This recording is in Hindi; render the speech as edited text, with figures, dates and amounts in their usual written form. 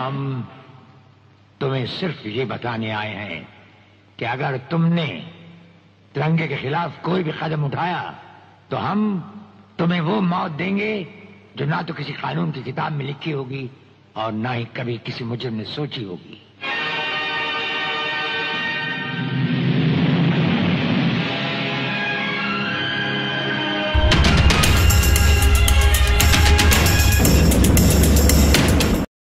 हम तुम्हें सिर्फ ये बताने आए हैं कि अगर तुमने तिरंगे के खिलाफ कोई भी कदम उठाया तो हम तुम्हें वो मौत देंगे जो ना तो किसी कानून की किताब में लिखी होगी और ना ही कभी किसी मुजरिम ने सोची होगी।